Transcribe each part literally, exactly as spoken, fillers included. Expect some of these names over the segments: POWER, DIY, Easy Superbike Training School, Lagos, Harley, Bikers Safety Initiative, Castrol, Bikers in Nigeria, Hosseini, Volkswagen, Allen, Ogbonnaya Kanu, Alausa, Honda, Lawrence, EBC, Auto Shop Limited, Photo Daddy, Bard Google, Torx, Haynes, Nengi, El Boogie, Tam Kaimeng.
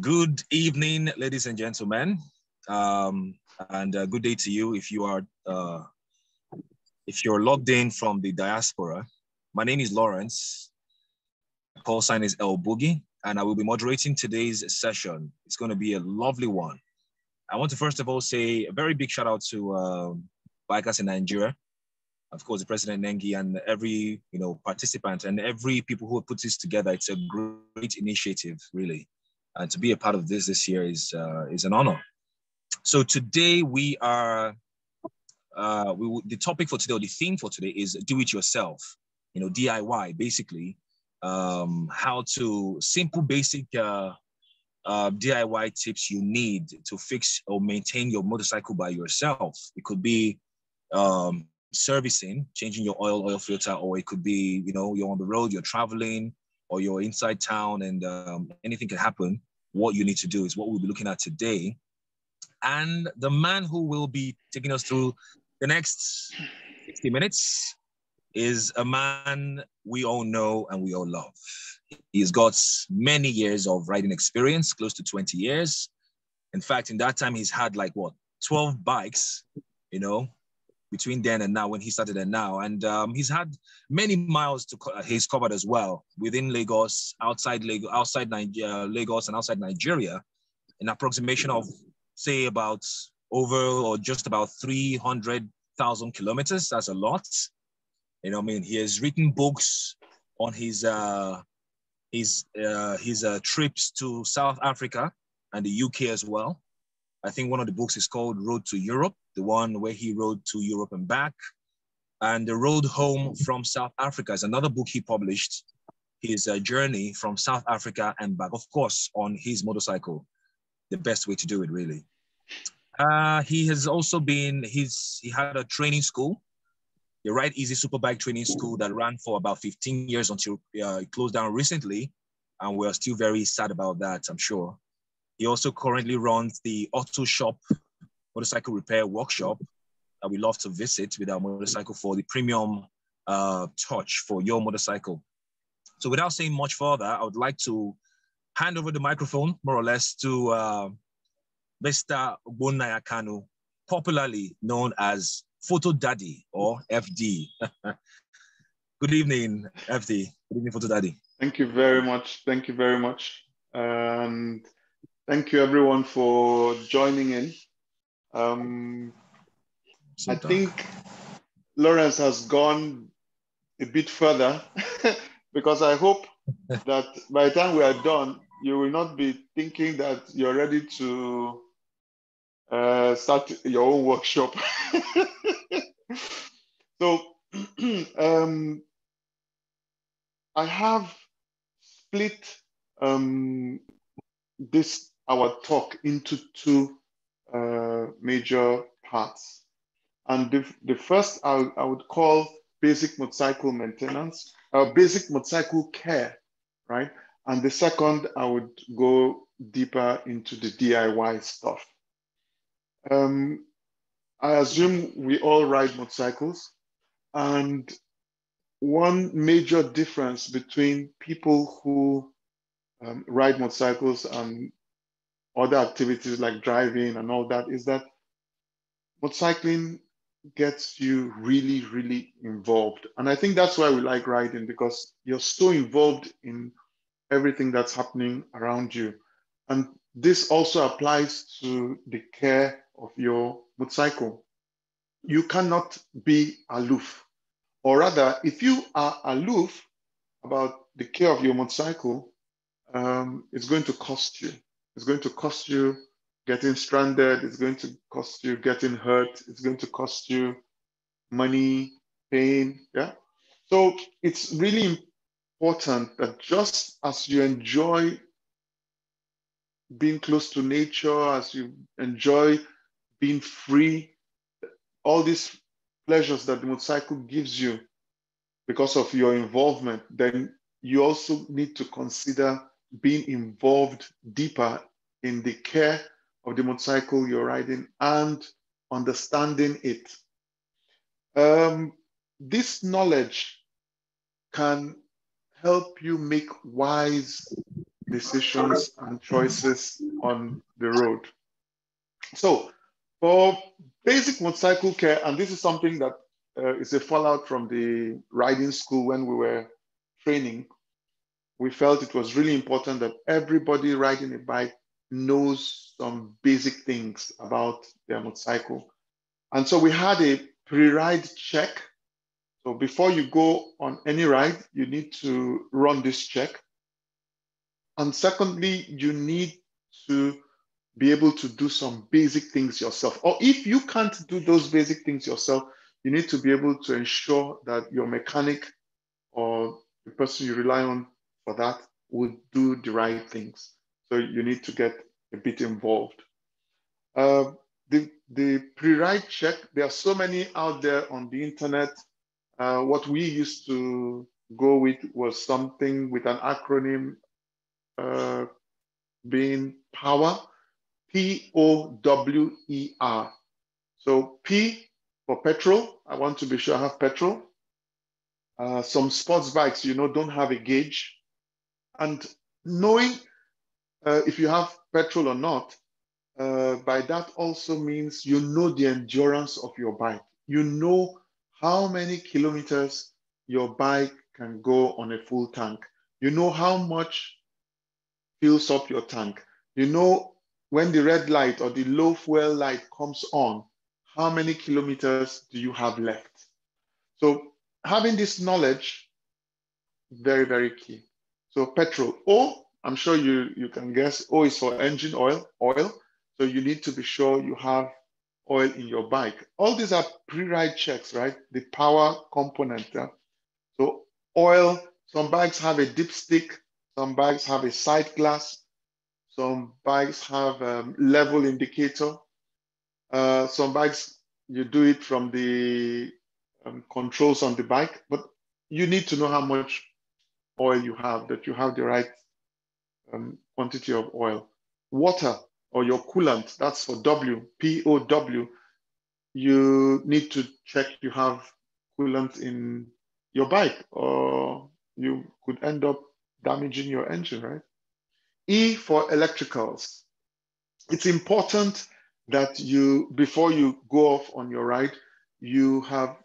Good evening, ladies and gentlemen, um, and uh, good day to you if you are uh, if you're logged in from the diaspora. My name is Lawrence. My call sign is El Boogie, and I will be moderating today's session. It's going to be a lovely one. I want to first of all say a very big shout out to um, Bikers in Nigeria, of course, the President Nengi, and every you know participant and every people who put this together. It's a great initiative, really. And to be a part of this this year is uh, is an honor. So today we are, uh, we the topic for today, or the theme for today, is do it yourself, you know, D I Y, basically, um, how to simple basic uh, uh, D I Y tips you need to fix or maintain your motorcycle by yourself. It could be um, servicing, changing your oil, oil filter, or it could be, you know, you're on the road, you're traveling, or you're inside town and um, anything can happen. What you need to do is what we'll be looking at today. And the man who will be taking us through the next sixty minutes is a man we all know and we all love. He's got many years of riding experience, close to twenty years. In fact, in that time, he's had like, what, twelve bikes, you know, between then and now, when he started and now. And um, he's had many miles to co he's covered as well, within Lagos, outside, Lag outside Niger Lagos and outside Nigeria, an approximation of, say, about over or just about three hundred thousand kilometers. That's a lot. You know what I mean? He has written books on his, uh, his, uh, his uh, trips to South Africa and the U K as well. I think one of the books is called Road to Europe, the one where he rode to Europe and back. And The Road Home from South Africa is another book he published, his uh, journey from South Africa and back, of course, on his motorcycle, the best way to do it, really. Uh, he has also been, he's, he had a training school, the Ride Easy Superbike Training School, that ran for about fifteen years until uh, it closed down recently. And we're still very sad about that, I'm sure. He also currently runs the Auto Shop Motorcycle Repair Workshop that we love to visit with our motorcycle for the premium uh, touch for your motorcycle. So without saying much further, I would like to hand over the microphone, more or less, to uh, Mister Ogbonnaya Kanu, popularly known as Photo Daddy, or F D. Good evening, F D. Good evening, Photo Daddy. Thank you very much. Thank you very much. Um... Thank you, everyone, for joining in. Um, I think Lawrence has gone a bit further because I hope that by the time we are done, you will not be thinking that you're ready to uh, start your own workshop. So um, I have split um, this our talk into two uh, major parts. And the, the first I, I would call basic motorcycle maintenance, uh, basic motorcycle care, right? And the second, I would go deeper into the D I Y stuff. Um, I assume we all ride motorcycles. And one major difference between people who um, ride motorcycles and other activities like driving and all that is that motorcycling gets you really, really involved. And I think that's why we like riding, because you're so involved in everything that's happening around you. And this also applies to the care of your motorcycle. You cannot be aloof, or rather, if you are aloof about the care of your motorcycle, um, it's going to cost you. It's going to cost you getting stranded. It's going to cost you getting hurt. It's going to cost you money, pain, yeah? So it's really important that just as you enjoy being close to nature, as you enjoy being free, all these pleasures that the motorcycle gives you because of your involvement, then you also need to consider being involved deeper in the care of the motorcycle you're riding and understanding it. Um, this knowledge can help you make wise decisions and choices on the road. So for basic motorcycle care, and this is something that uh, is a fallout from the riding school when we were training, we felt it was really important that everybody riding a bike knows some basic things about their motorcycle. And so we had a pre-ride check. So before you go on any ride, you need to run this check. And secondly, you need to be able to do some basic things yourself. Or if you can't do those basic things yourself, you need to be able to ensure that your mechanic or the person you rely on for that would do the right things. So you need to get a bit involved. Uh, the the pre-ride check, there are so many out there on the internet. Uh, what we used to go with was something with an acronym uh, being POWER, P O W E R. So P for petrol, I want to be sure I have petrol. Uh, some sports bikes, you know, don't have a gauge. And knowing uh, if you have petrol or not, uh, by that also means you know the endurance of your bike. You know how many kilometers your bike can go on a full tank. You know how much fills up your tank. You know when the red light or the low fuel light comes on, how many kilometers do you have left? So having this knowledge, very, very key. So petrol, O, I'm sure you, you can guess, O is for engine oil, oil. So you need to be sure you have oil in your bike. All these are pre-ride checks, right? The power component. Huh? So oil, some bikes have a dipstick, some bikes have a side glass, some bikes have a um, level indicator. Uh, some bikes, you do it from the um, controls on the bike, but you need to know how much oil you have, that you have the right um, quantity of oil. Water or your coolant, that's for W, P O W. You need to check you have coolant in your bike or you could end up damaging your engine, right? E for electricals. It's important that you, before you go off on your ride, you have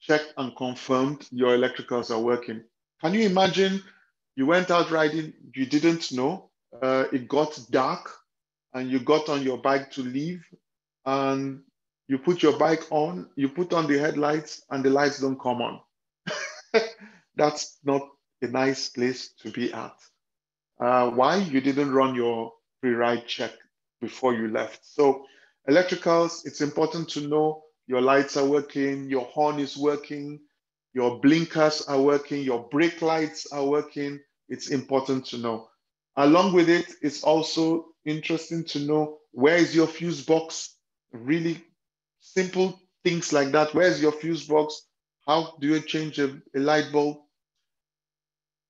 checked and confirmed your electricals are working. Can you imagine you went out riding, you didn't know, uh, it got dark and you got on your bike to leave and you put your bike on, you put on the headlights and the lights don't come on. That's not a nice place to be at. Uh, why? You didn't run your pre-ride check before you left. So electricals, it's important to know your lights are working, your horn is working, your blinkers are working, your brake lights are working. It's important to know. Along with it, it's also interesting to know where is your fuse box. Really simple things like that. Where is your fuse box? How do you change a, a light bulb?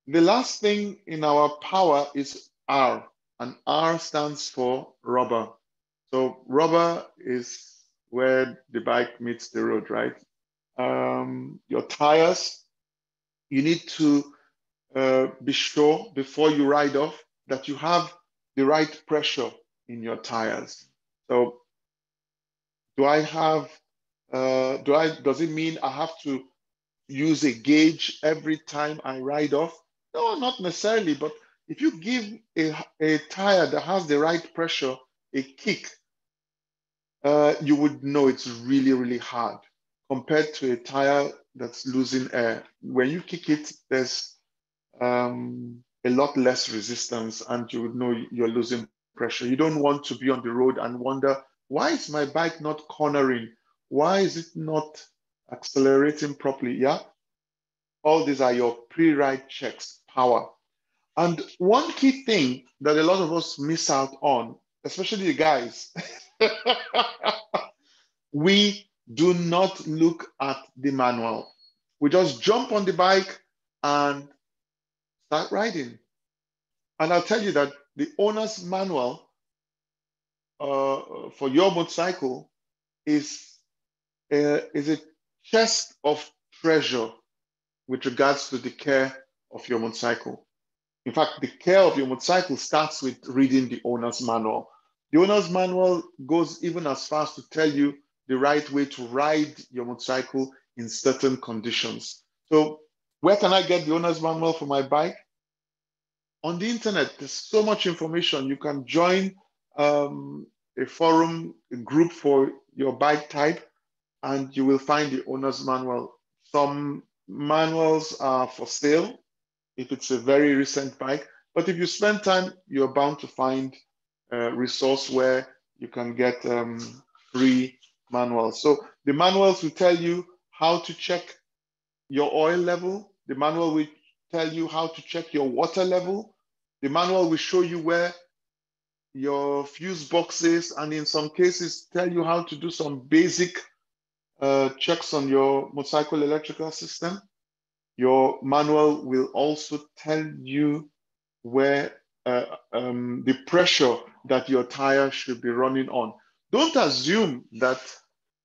The last thing in our power is R, and R stands for rubber. So rubber is where the bike meets the road, right? Um, your tires, you need to uh, be sure before you ride off that you have the right pressure in your tires. So do I have, uh, do I, does it mean I have to use a gauge every time I ride off? No, not necessarily, but if you give a, a tire that has the right pressure a kick, uh, you would know it's really, really hard, compared to a tire that's losing air. When you kick it, there's um, a lot less resistance and you would know you're losing pressure. You don't want to be on the road and wonder, why is my bike not cornering? Why is it not accelerating properly? Yeah, all these are your pre-ride checks, power. And one key thing that a lot of us miss out on, especially the guys, we do not look at the manual. We just jump on the bike and start riding. And I'll tell you that the owner's manual uh, for your motorcycle is a, is a chest of treasure with regards to the care of your motorcycle. In fact, the care of your motorcycle starts with reading the owner's manual. The owner's manual goes even as far as to tell you the right way to ride your motorcycle in certain conditions. So where can I get the owner's manual for my bike? On the internet, there's so much information. You can join um, a forum, a group for your bike type, and you will find the owner's manual. Some manuals are for sale if it's a very recent bike, but if you spend time, you're bound to find a resource where you can get um, free manuals. So the manuals will tell you how to check your oil level. The manual will tell you how to check your water level. The manual will show you where your fuse box is, and in some cases tell you how to do some basic uh, checks on your motorcycle electrical system. Your manual will also tell you where uh, um, the pressure that your tire should be running on. Don't assume that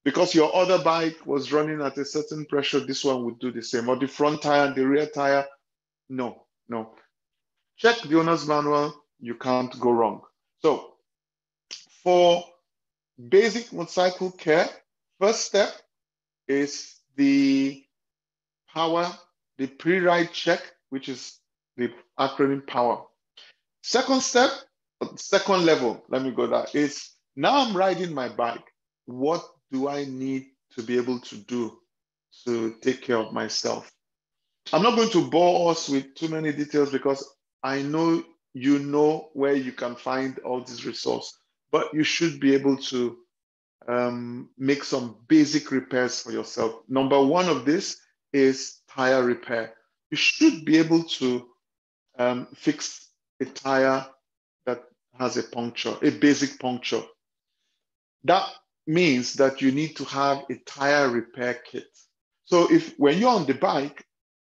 because your other bike was running at a certain pressure, this one would do the same, or the front tire and the rear tire. No, no. Check the owner's manual, you can't go wrong. So for basic motorcycle care, first step is the POWER, the pre-ride check, which is the acronym POWER. Second step, second level, let me go there, is now I'm riding my bike. What do I need to be able to do to take care of myself? I'm not going to bore us with too many details because I know you know where you can find all these resources, but you should be able to um, make some basic repairs for yourself. Number one of this is tire repair. You should be able to um, fix a tire that has a puncture, a basic puncture. That means that you need to have a tire repair kit. So if when you're on the bike,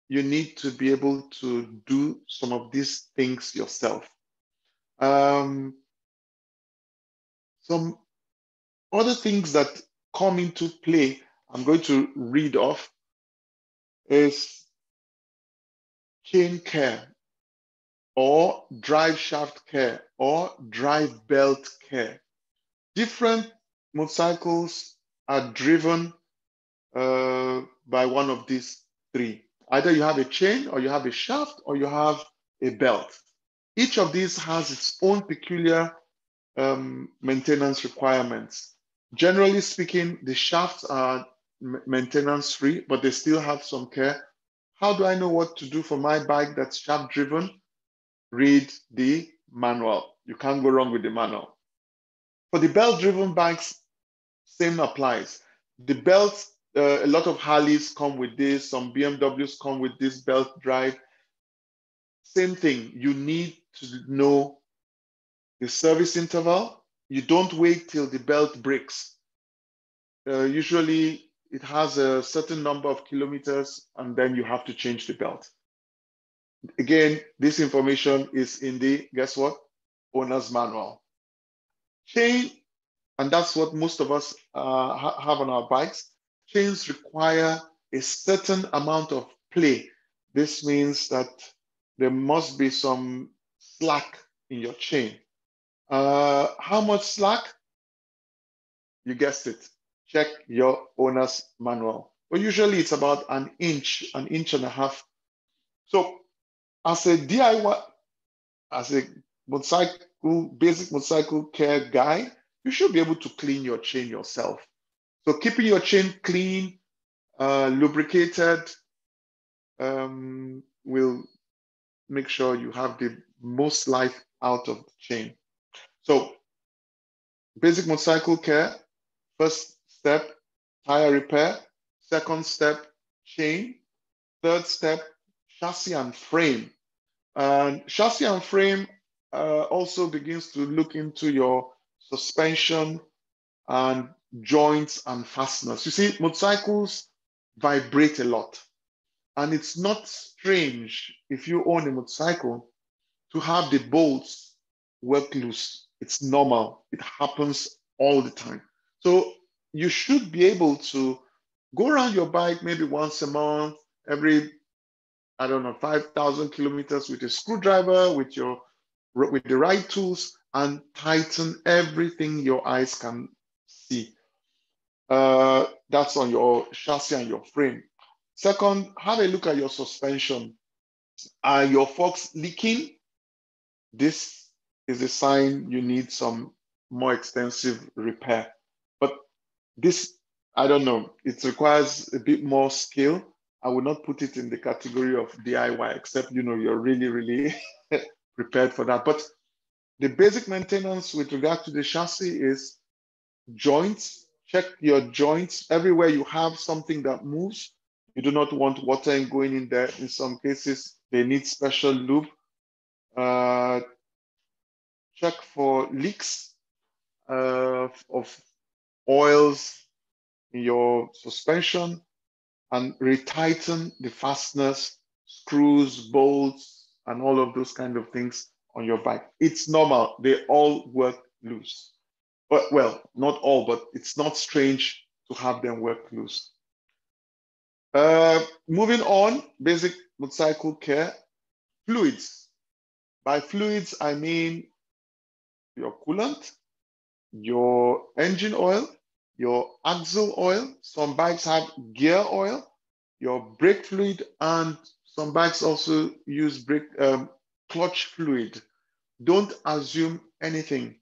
you need to be able to do some of these things yourself. Um, some other things that come into play, I'm going to read off, is chain care, or drive shaft care, or drive belt care. Different motorcycles are driven uh, by one of these three. Either you have a chain, or you have a shaft, or you have a belt. Each of these has its own peculiar um, maintenance requirements. Generally speaking, the shafts are maintenance free, but they still have some care. How do I know what to do for my bike that's shaft driven? Read the manual. You can't go wrong with the manual. For the belt driven bikes, same applies. The belts, Uh, a lot of Harleys come with this, some B M Ws come with this belt drive. Same thing, you need to know the service interval. You don't wait till the belt breaks. Uh, usually it has a certain number of kilometers and then you have to change the belt. Again, this information is in the, guess what? Owner's manual. Chain, and that's what most of us uh, ha have on our bikes. Chains require a certain amount of play. This means that there must be some slack in your chain. Uh, how much slack? You guessed it. Check your owner's manual. But usually it's about an inch, an inch and a half. So as a D I Y, as a motorcycle, basic motorcycle care guy, you should be able to clean your chain yourself. So keeping your chain clean, uh, lubricated, um, will make sure you have the most life out of the chain. So basic motorcycle care, first step, tire repair, second step, chain, third step, chassis and frame. And chassis and frame uh, also begins to look into your suspension and joints and fasteners. You see, motorcycles vibrate a lot. And it's not strange if you own a motorcycle to have the bolts work loose. It's normal. It happens all the time. So you should be able to go around your bike maybe once a month, every I don't know, five thousand kilometers with a screwdriver, with your, with the right tools, and tighten everything your eyes can see. Uh, that's on your chassis and your frame. Second, have a look at your suspension. Are your forks leaking? This is a sign you need some more extensive repair. But this, I don't know, it requires a bit more skill. I would not put it in the category of D I Y, except you know, you're really, really prepared for that. But the basic maintenance with regard to the chassis is joints. Check your joints. Everywhere you have something that moves, you do not want water going in there. In some cases, they need special lube. Uh, check for leaks uh, of oils in your suspension, and retighten the fasteners, screws, bolts, and all of those kind of things on your bike. It's normal, they all work loose. But well, not all, but it's not strange to have them work loose. Uh, moving on, basic motorcycle care, fluids. By fluids, I mean your coolant, your engine oil, your axle oil, some bikes have gear oil, your brake fluid, and some bikes also use brake um, clutch fluid. Don't assume anything.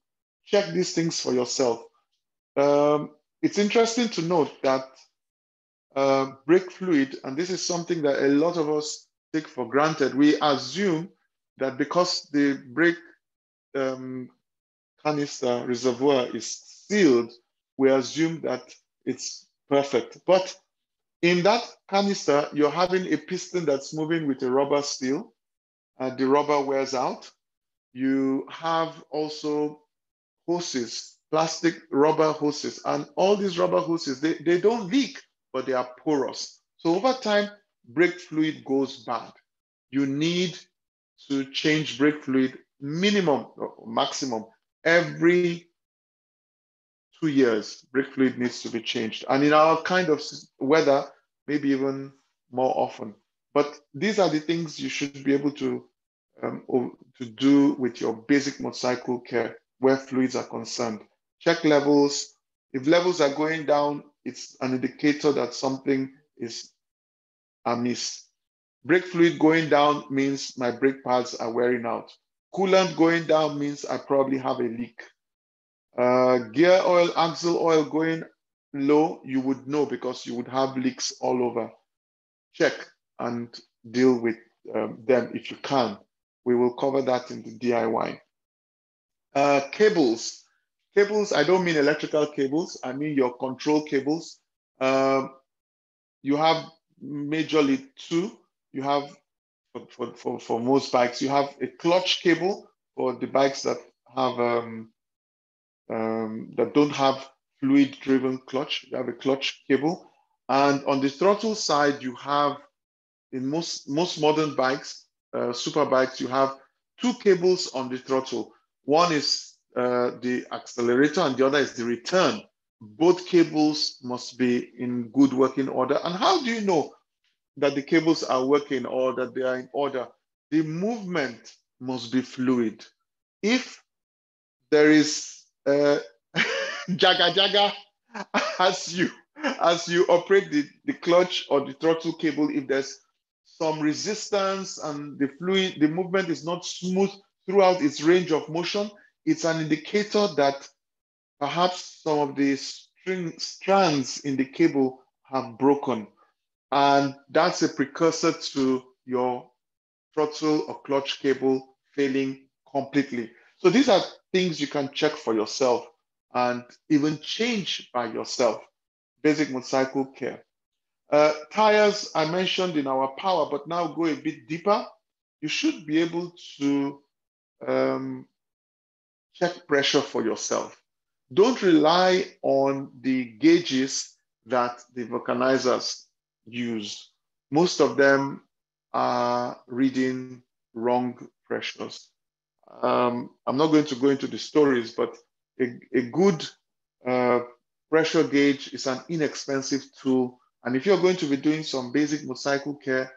Check these things for yourself. Um, it's interesting to note that uh, brake fluid, and this is something that a lot of us take for granted, we assume that because the brake um, canister reservoir is sealed, we assume that it's perfect. But in that canister, you're having a piston that's moving with a rubber seal. Uh, the rubber wears out. You have also hoses, plastic rubber hoses. And all these rubber hoses, they, they don't leak, but they are porous. So over time, brake fluid goes bad. You need to change brake fluid minimum or maximum every two years, brake fluid needs to be changed. And in our kind of weather, maybe even more often. But these are the things you should be able to, um, to do with your basic motorcycle care where fluids are concerned. Check levels. If levels are going down, it's an indicator that something is amiss. Brake fluid going down means my brake pads are wearing out. Coolant going down means I probably have a leak. Uh, gear oil, axle oil going low, you would know because you would have leaks all over. Check and deal with um, them if you can. We will cover that in the D I Y. Uh, cables. Cables, I don't mean electrical cables. I mean your control cables. Uh, you have majorly two. You have, for, for, for most bikes, you have a clutch cable for the bikes that have... Um, Um, that don't have fluid-driven clutch. You have a clutch cable. And on the throttle side, you have, in most, most modern bikes, uh, super bikes, you have two cables on the throttle. One is uh, the accelerator and the other is the return. Both cables must be in good working order. And how do you know that the cables are working or that they are in order? The movement must be fluid. If there is Uh, jaga jaga as you as you operate the, the clutch or the throttle cable, if there's some resistance and the fluid, the movement is not smooth throughout its range of motion, it's an indicator that perhaps some of the string strands in the cable have broken. And that's a precursor to your throttle or clutch cable failing completely. So these are things you can check for yourself and even change by yourself. Basic motorcycle care. Uh, tires, I mentioned in our power, but now go a bit deeper. You should be able to um, check pressure for yourself. Don't rely on the gauges that the vulcanizers use. Most of them are reading wrong pressures. Um, I'm not going to go into the stories, but a, a good uh, pressure gauge is an inexpensive tool. And if you're going to be doing some basic motorcycle care,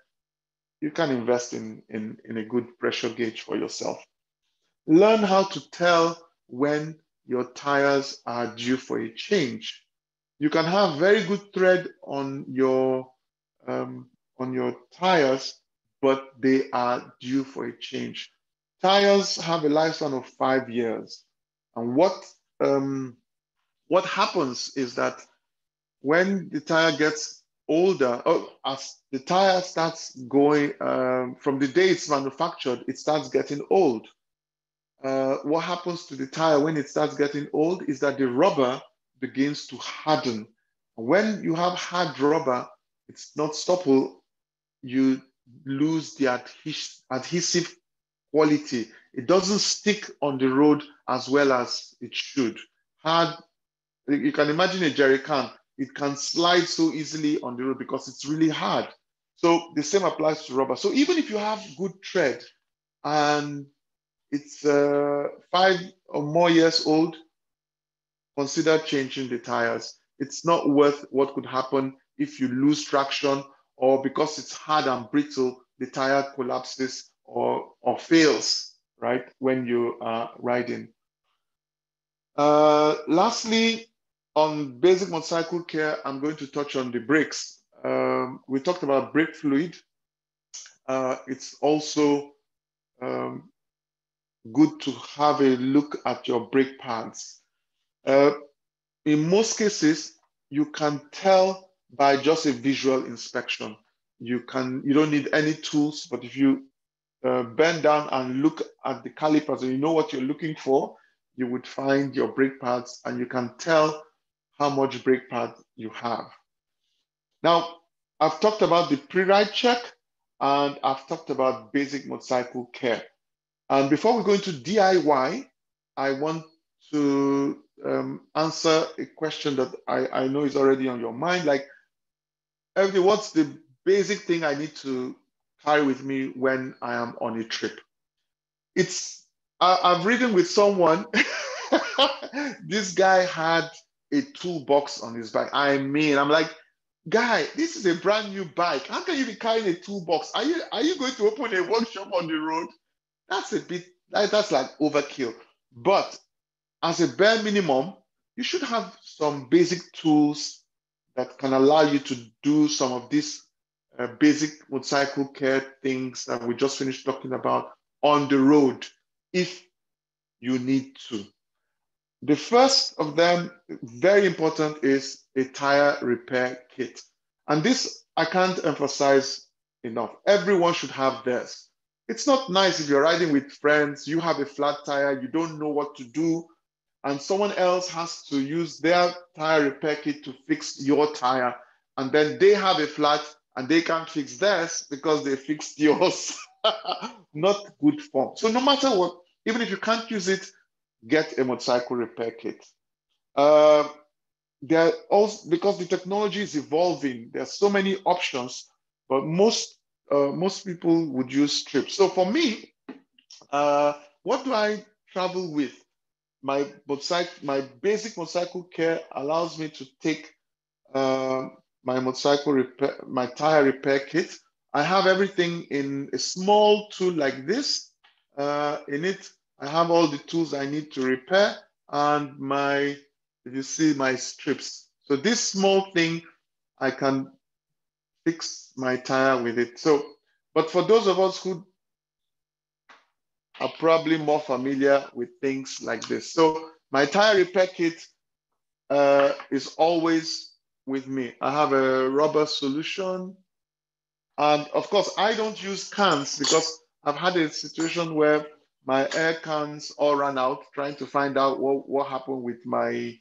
you can invest in, in, in a good pressure gauge for yourself. Learn how to tell when your tires are due for a change. You can have very good tread on your, um, on your tires, but they are due for a change. Tires have a lifespan of five years. And what, um, what happens is that when the tire gets older, oh, as the tire starts going, um, from the day it's manufactured, it starts getting old. Uh, what happens to the tire when it starts getting old is that the rubber begins to harden. When you have hard rubber, it's not supple, you lose the adhes adhesive quality. It doesn't stick on the road as well as it should. Hard, you can imagine a jerry can. It can slide so easily on the road because it's really hard. So the same applies to rubber. So even if you have good tread and it's uh, five or more years old, consider changing the tires. It's not worth what could happen if you lose traction or because it's hard and brittle, the tire collapses or, or fails, right, when you are riding. Uh, lastly, on basic motorcycle care, I'm going to touch on the brakes. Um, we talked about brake fluid. Uh, it's also um, good to have a look at your brake pads. Uh, in most cases, you can tell by just a visual inspection. You can, you don't need any tools, but if you uh, bend down and look at the calipers and you know what you're looking for, you would find your brake pads and you can tell how much brake pad you have. Now, I've talked about the pre-ride check and I've talked about basic motorcycle care. And before we go into D I Y, I want to um, answer a question that I, I know is already on your mind, like, what's the basic thing I need to carry with me when I am on a trip? It's, I, I've ridden with someone, this guy had a toolbox on his bike. I mean, I'm like, guy, this is a brand new bike. How can you be carrying a toolbox? Are you, are you going to open a workshop on the road? That's a bit, that's like overkill. But as a bare minimum, you should have some basic tools that can allow you to do some of these uh, basic motorcycle care things that we just finished talking about on the road, if you need to. The first of them, very important, is a tire repair kit. And this, I can't emphasize enough. Everyone should have theirs. It's not nice if you're riding with friends, you have a flat tire, you don't know what to do, and someone else has to use their tire repair kit to fix your tire, and then they have a flat and they can't fix theirs because they fixed yours. Not good form. So no matter what, even if you can't use it, get a motorcycle repair kit. Uh, there are also, because the technology is evolving, there are so many options, but most, uh, most people would use strips. So for me, uh, what do I travel with? My motorcycle, my basic motorcycle care allows me to take uh, my motorcycle repair, my tire repair kit. I have everything in a small tool like this. Uh, in it, I have all the tools I need to repair, and my, if you see, my strips. So this small thing, I can fix my tire with it. So, but for those of us who are probably more familiar with things like this. So my tire repair kit uh, is always with me. I have a rubber solution. And of course, I don't use cans because I've had a situation where my air cans all ran out, trying to find out what, what happened with my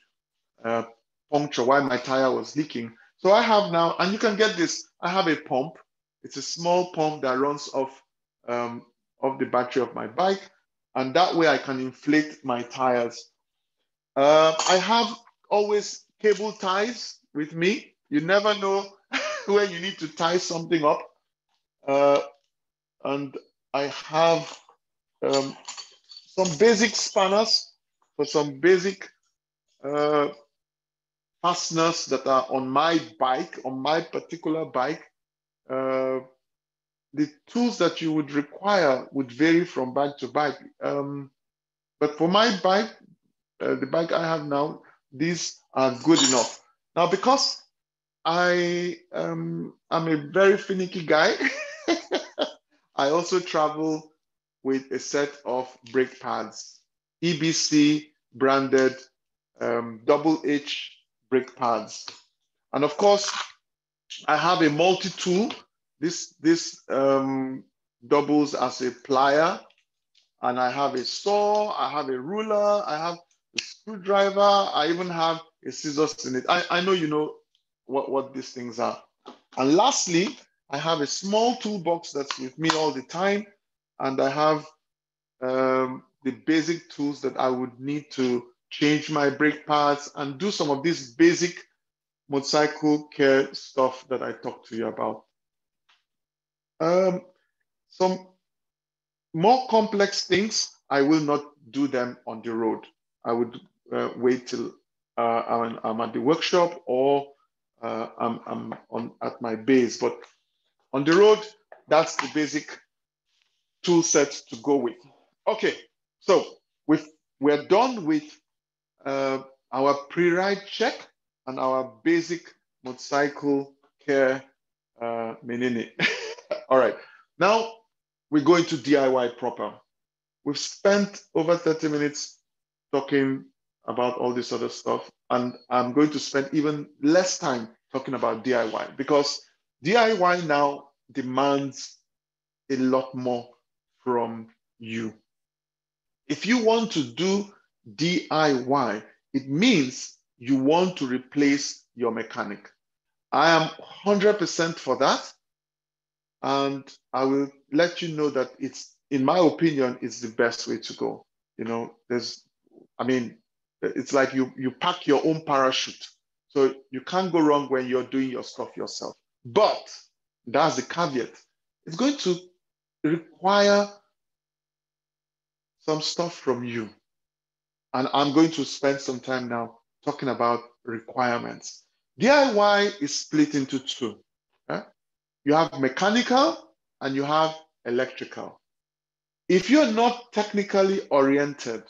uh, puncture, why my tire was leaking. So I have now, and you can get this, I have a pump. It's a small pump that runs off um, of the battery of my bike, and that way I can inflate my tires. Uh, I have always cable ties with me. You never know when you need to tie something up. Uh, and I have um, some basic spanners for some basic uh, fasteners that are on my bike, on my particular bike. Uh, the tools that you would require would vary from bike to bike. Um, but for my bike, uh, the bike I have now, these are good enough. Now, because I um, am a very finicky guy, I also travel with a set of brake pads, E B C branded um, double H brake pads. And of course, I have a multi-tool. This, this um, doubles as a plier, and I have a saw, I have a ruler, I have a screwdriver, I even have a scissors in it. I, I know you know what, what these things are. And lastly, I have a small toolbox that's with me all the time, and I have um, the basic tools that I would need to change my brake pads and do some of this basic motorcycle care stuff that I talked to you about. Um, some more complex things, I will not do them on the road. I would uh, wait till uh, I'm, I'm at the workshop, or uh, I'm, I'm on, at my base. But on the road, that's the basic tool set to go with. Okay, so we've, we're done with uh, our pre-ride check and our basic motorcycle care uh, menene. All right, now we go into D I Y proper. We've spent over thirty minutes talking about all this other stuff, and I'm going to spend even less time talking about D I Y, because D I Y now demands a lot more from you. If you want to do D I Y, it means you want to replace your mechanic. I am one hundred percent for that. And I will let you know that it's, in my opinion, it's the best way to go. You know, there's, I mean, it's like you, you pack your own parachute. So you can't go wrong when you're doing your stuff yourself. But that's the caveat. It's going to require some stuff from you. And I'm going to spend some time now talking about requirements. D I Y is split into two. Okay? You have mechanical and you have electrical. If you're not technically oriented,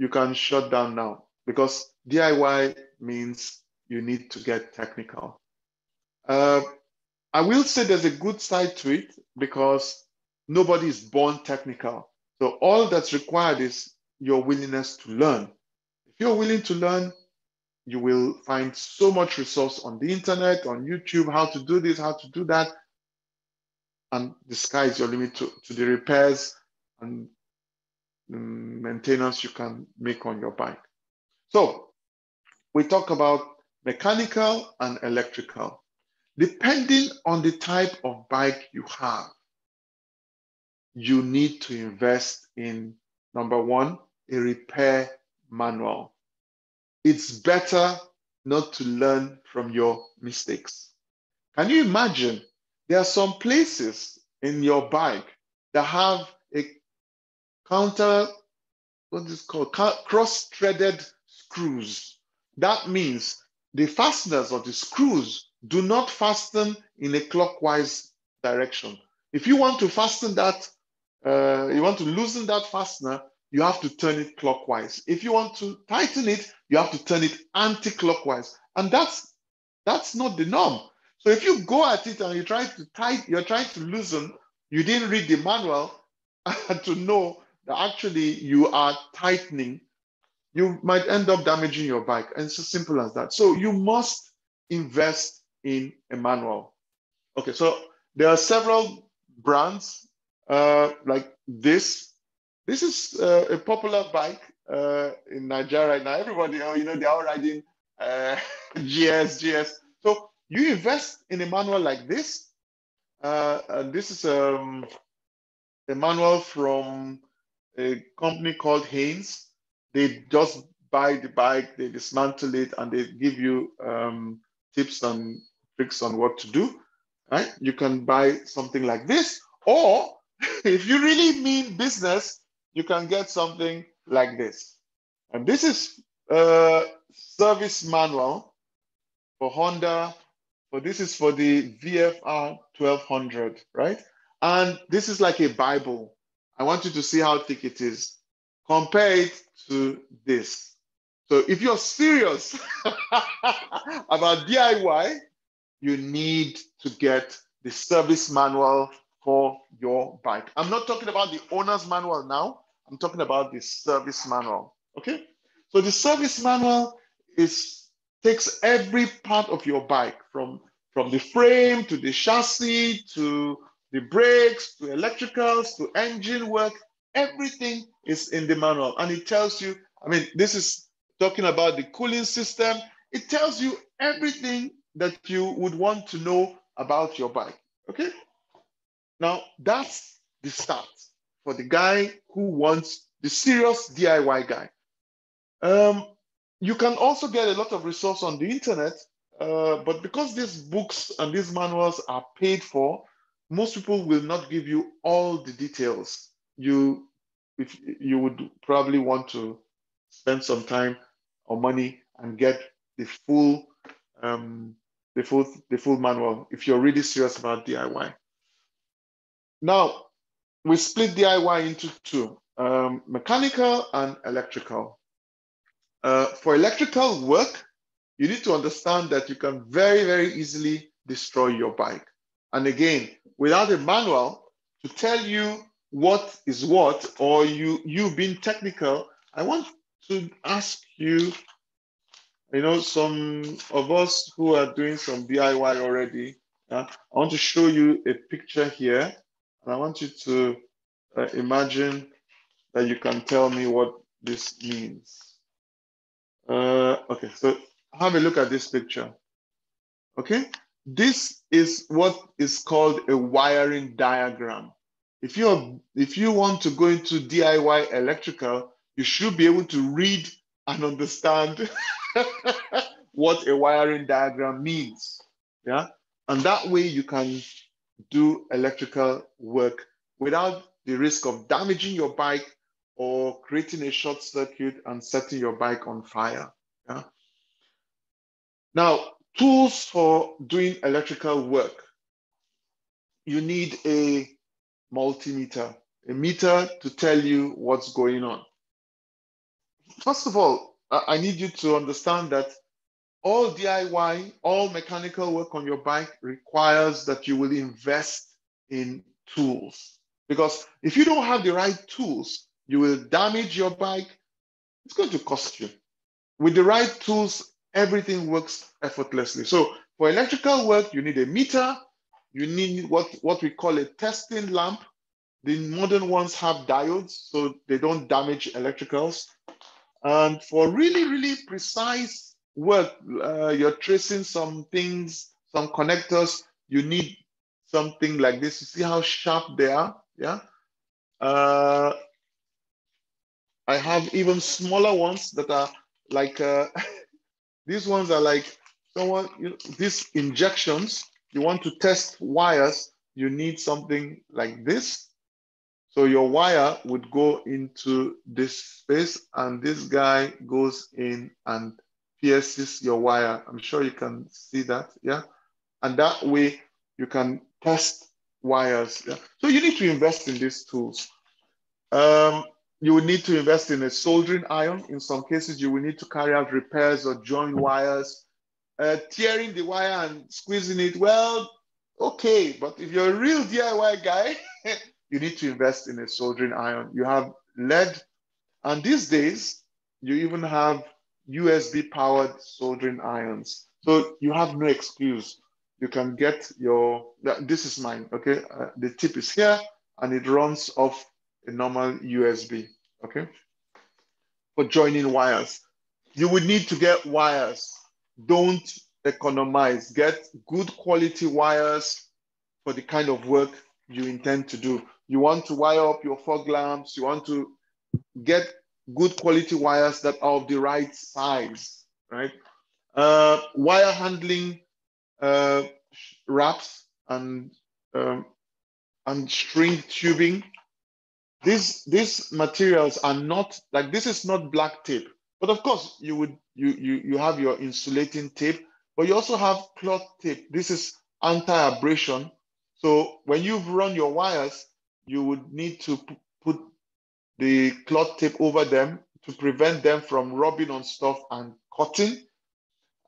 you can shut down now, because D I Y means you need to get technical. Uh, I will say there's a good side to it, because nobody is born technical. So all that's required is your willingness to learn. If you're willing to learn, you will find so much resource on the internet, on YouTube, how to do this, how to do that. And the sky is your limit to, to the repairs and maintenance you can make on your bike. So we talk about mechanical and electrical. Depending on the type of bike you have, you need to invest in, number one, a repair manual. It's better not to learn from your mistakes. Can you imagine? There are some places in your bike that have a counter, what is it called, cross-threaded screws. That means the fasteners or the screws do not fasten in a clockwise direction. If you want to fasten that, uh, you want to loosen that fastener, you have to turn it clockwise. If you want to tighten it, you have to turn it anti-clockwise. And that's, that's not the norm. So if you go at it and you try to tight, you're trying to loosen, you didn't read the manual to know that actually you are tightening, you might end up damaging your bike. And it's as simple as that. So you must invest in a manual. Okay, so there are several brands uh, like this. This is uh, a popular bike uh, in Nigeria right now. Everybody, you know, they're all riding uh, G S, G S. So you invest in a manual like this. Uh, and this is um, a manual from a company called Haynes. They just buy the bike, they dismantle it, and they give you um, tips and tricks on what to do, right? You can buy something like this, or if you really mean business, you can get something like this. And this is a service manual for Honda. So this is for the V F R twelve hundred, right? And this is like a Bible. I want you to see how thick it is. Compare it to this. So if you're serious about D I Y, you need to get the service manual for your bike. I'm not talking about the owner's manual now. I'm talking about the service manual, okay? So the service manual is takes every part of your bike, from, from the frame to the chassis, to the brakes, to electricals, to engine work. Everything is in the manual. And it tells you, I mean, this is talking about the cooling system. It tells you everything that you would want to know about your bike, okay? Now, that's the start for the guy who wants, the serious D I Y guy. Um, you can also get a lot of resource on the internet, uh, but because these books and these manuals are paid for, most people will not give you all the details. You, if you would probably want to spend some time or money and get the full, um, the full, the full manual if you're really serious about D I Y. Now, we split D I Y into two: um, mechanical and electrical. Uh, for electrical work, you need to understand that you can very, very easily destroy your bike. And again, without a manual to tell you what is what, or you you being technical, I want to ask you, you know, some of us who are doing some D I Y already, uh, I want to show you a picture here, and I want you to uh, imagine that you can tell me what this means. Uh, okay, so have a look at this picture, okay? This is what is called a wiring diagram. If you if you want to go into D I Y electrical, you should be able to read and understand what a wiring diagram means, yeah? And that way you can do electrical work without the risk of damaging your bike or creating a short circuit and setting your bike on fire, yeah? Now, tools for doing electrical work. You need a multimeter, a meter to tell you what's going on. First of all, I need you to understand that all D I Y, all mechanical work on your bike requires that you will invest in tools. Because if you don't have the right tools, you will damage your bike. It's going to cost you. With the right tools, everything works effortlessly. So for electrical work, you need a meter. You need what, what we call a testing lamp. The modern ones have diodes, so they don't damage electricals. And for really, really precise work, uh, you're tracing some things, some connectors, you need something like this. You see how sharp they are, yeah? Uh, I have even smaller ones that are like, uh, these ones are like, someone, you know, these injections. You want to test wires, you need something like this. So your wire would go into this space and this guy goes in and pierces your wire. I'm sure you can see that, yeah? And that way you can test wires. Yeah? So you need to invest in these tools. Um, you will need to invest in a soldering iron. In some cases, you will need to carry out repairs or join wires. Uh, tearing the wire and squeezing it, well, okay, but if you're a real D I Y guy, you need to invest in a soldering iron. You have lead, and these days, you even have U S B-powered soldering irons. So you have no excuse. You can get your, this is mine, okay? Uh, the tip is here, and it runs off a normal U S B, okay? For joining wires. You would need to get wires. Don't economize. Get good quality wires for the kind of work you intend to do. You want to wire up your fog lamps. You want to get good quality wires that are of the right size, right? Uh, wire handling uh, wraps and um, and string tubing. These these materials are not like this is not black tape. But of course, you would you you you have your insulating tape, but you also have cloth tape. This is anti-abrasion, So when you've run your wires, you would need to put the cloth tape over them to prevent them from rubbing on stuff and cutting.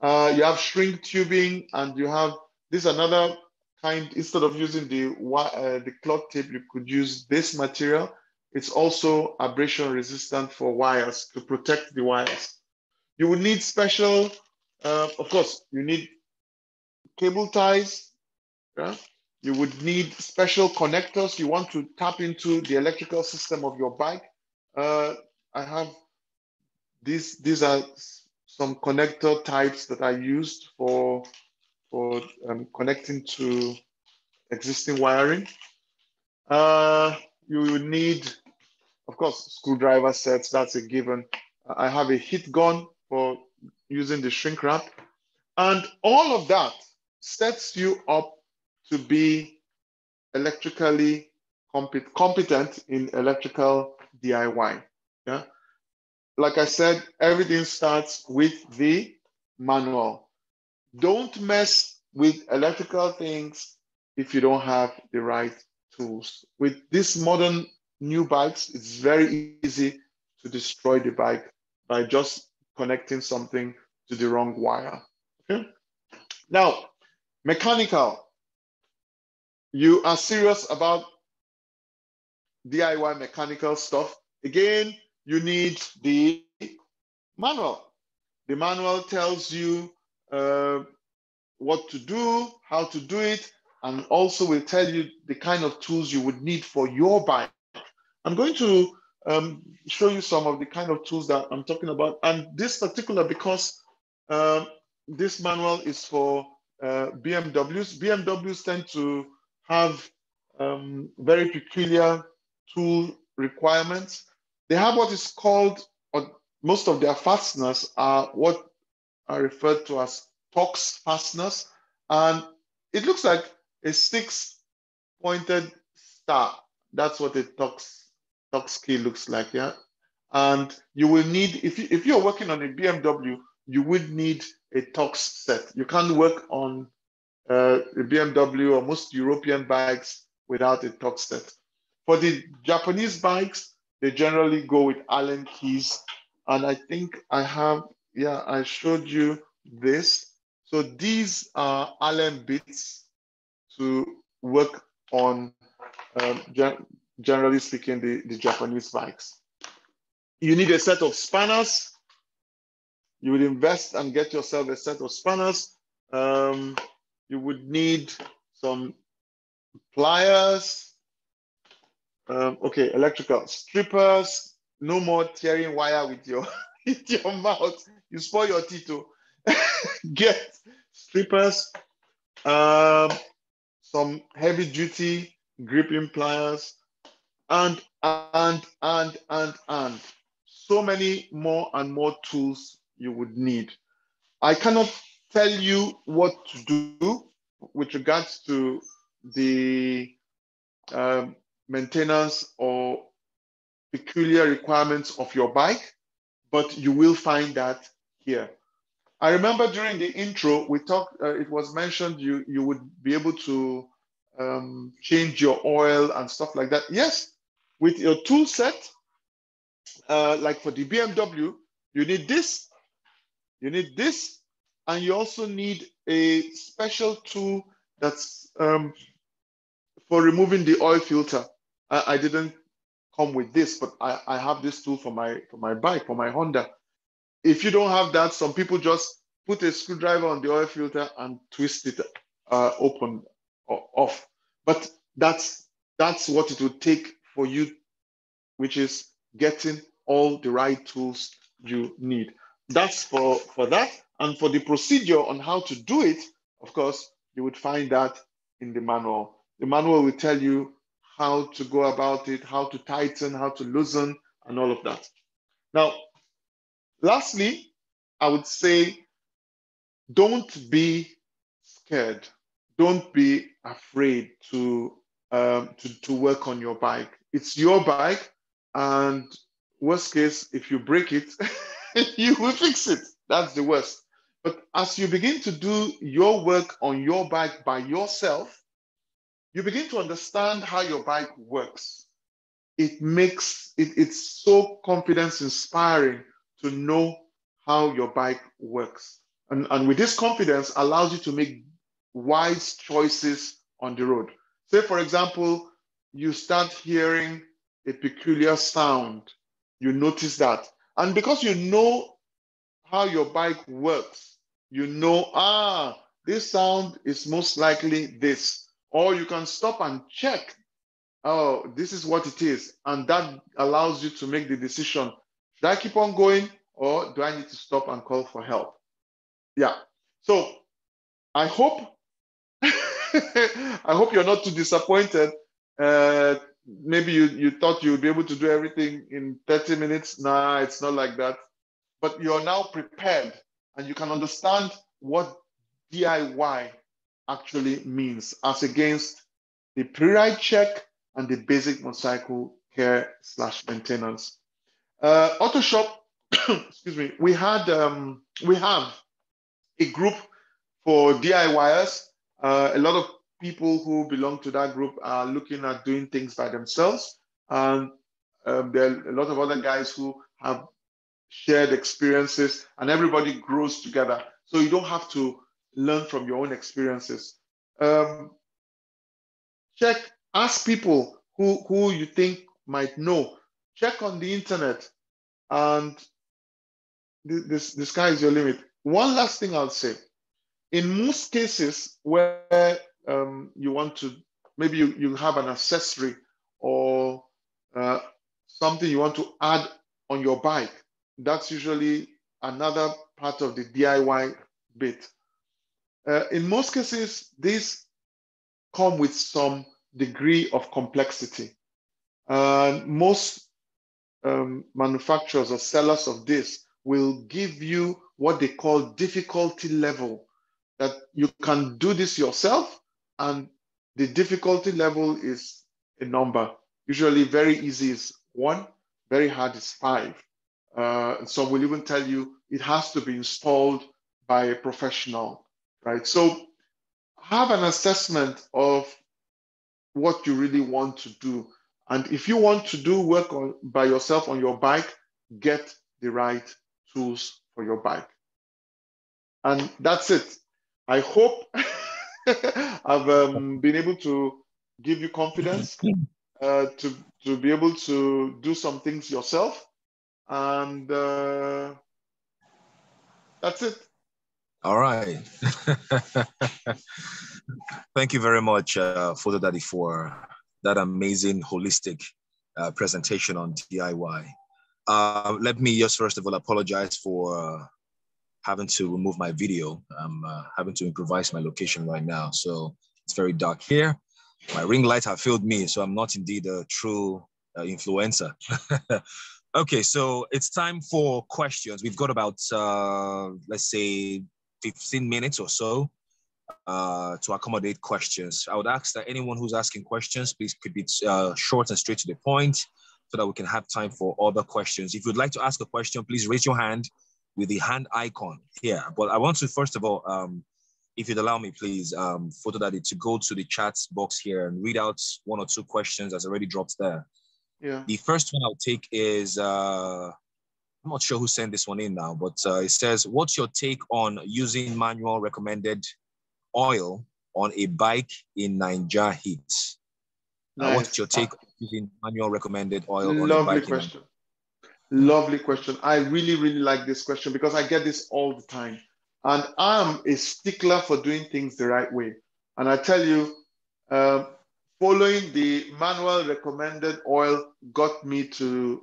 Uh, you have shrink tubing, and you have this another kind. Instead of using the uh, the cloth tape, you could use this material. It's also abrasion resistant for wires, to protect the wires. You would need special, uh, of course, you need cable ties. Yeah? You would need special connectors. You want to tap into the electrical system of your bike. Uh, I have these, these are some connector types that are used for, for um, connecting to existing wiring. Uh, you would need, of course, screwdriver sets, that's a given. I have a heat gun for using the shrink wrap. And all of that sets you up to be electrically compet competent in electrical D I Y. Yeah? Like I said, everything starts with the manual. Don't mess with electrical things if you don't have the right tools. With these modern new bikes, it's very easy to destroy the bike by just connecting something to the wrong wire. Okay? Now, mechanical. You are serious about D I Y mechanical stuff. Again, you need the manual. The manual tells you uh, what to do, how to do it, and also will tell you the kind of tools you would need for your bike. I'm going to um, show you some of the kind of tools that I'm talking about. And this particular, because uh, this manual is for uh, B M Ws. B M Ws tend to have um, very peculiar tool requirements. They have what is called, or most of their fasteners are what are referred to as Torx fasteners. And it looks like a six-pointed star. That's what a Torx, Torx key looks like, yeah? And you will need, if, you, if you're working on a B M W, you would need a Torx set. You can't work on uh, a B M W or most European bikes without a Torx set. For the Japanese bikes, they generally go with Allen keys. And I think I have, yeah, I showed you this. So these are Allen bits to work on, um, gen generally speaking, the, the Japanese bikes. You need a set of spanners. You would invest and get yourself a set of spanners. Um, you would need some pliers. Um, okay, electrical strippers. No more tearing wire with your, with your mouth. You spoil your teeth too. Get strippers, um, some heavy duty gripping pliers, and, and, and, and, and so many more and more tools you would need. I cannot tell you what to do with regards to the uh, maintenance or peculiar requirements of your bike, but you will find that here. I remember during the intro, we talked, uh, it was mentioned you, you would be able to um, change your oil and stuff like that. Yes, with your tool set, uh, like for the B M W, you need this, you need this, and you also need a special tool that's um, for removing the oil filter. I, I didn't come with this, but I, I have this tool for my, for my bike, for my Honda. If you don't have that, some people just put a screwdriver on the oil filter and twist it uh, open or off. But that's, that's what it would take for you, which is getting all the right tools you need. That's for, for that. And for the procedure on how to do it, of course, you would find that in the manual. The manual will tell you how to go about it, how to tighten, how to loosen, and all of that. Now, lastly, I would say, don't be scared. Don't be afraid to, um, to, to work on your bike. It's your bike, and worst case, if you break it, you will fix it. That's the worst. But as you begin to do your work on your bike by yourself, you begin to understand how your bike works. It makes, it, it's so confidence inspiring to know how your bike works. And, and with this confidence allows you to make wise choices on the road. Say, for example, you start hearing a peculiar sound. You notice that. And because you know how your bike works, you know, ah, this sound is most likely this. Or you can stop and check, oh, this is what it is. And that allows you to make the decision. Should I keep on going or do I need to stop and call for help? Yeah. So I hope, I hope you're not too disappointed. Uh, maybe you, you thought you'd be able to do everything in thirty minutes. Nah, it's not like that. But you're now prepared and you can understand what D I Y actually means as against the pre-ride check and the basic motorcycle care slash maintenance. Uh, Auto Shop, excuse me, we had, um, we have a group for D I Y ers. Uh, a lot of people who belong to that group are looking at doing things by themselves. And um, there are a lot of other guys who have shared experiences and everybody grows together. So you don't have to learn from your own experiences. Um, check, ask people who, who you think might know. Check on the internet and th this, the sky is your limit. One last thing I'll say. In most cases where um, you want to, maybe you, you have an accessory or uh, something you want to add on your bike, that's usually another part of the D I Y bit. Uh, in most cases, these come with some degree of complexity. Uh, most um, manufacturers or sellers of this will give you what they call difficulty level, that you can do this yourself, and the difficulty level is a number. Usually very easy is one, very hard is five. Uh, so we'll even tell you it has to be installed by a professional. Right, so have an assessment of what you really want to do. And if you want to do work on, by yourself on your bike, get the right tools for your bike. And that's it. I hope I've um, been able to give you confidence uh, to, to be able to do some things yourself. And uh, that's it. All right. Thank you very much, uh, Photo Daddy, for that amazing holistic uh, presentation on D I Y. Uh, let me just first of all apologize for uh, having to remove my video. I'm uh, having to improvise my location right now. So it's very dark here. My ring lights have failed me, so I'm not indeed a true uh, influencer. Okay, so it's time for questions. We've got about, uh, let's say, fifteen minutes or so uh, to accommodate questions. I would ask that anyone who's asking questions, please keep it uh, short and straight to the point so that we can have time for other questions. If you'd like to ask a question, please raise your hand with the hand icon here. But I want to, first of all, um, if you'd allow me, please, um, Photo Daddy, to go to the chat box here and read out one or two questions that's already dropped there. Yeah. The first one I'll take is, uh, I'm not sure who sent this one in now, but uh, it says, what's your take on using manual recommended oil on a bike in Naija heat? Nice. Uh, what's your take on using manual recommended oil Lovely on a bike? Question. In Lovely question. I really, really like this question because I get this all the time. And I'm a stickler for doing things the right way. And I tell you, uh, following the manual recommended oil got me to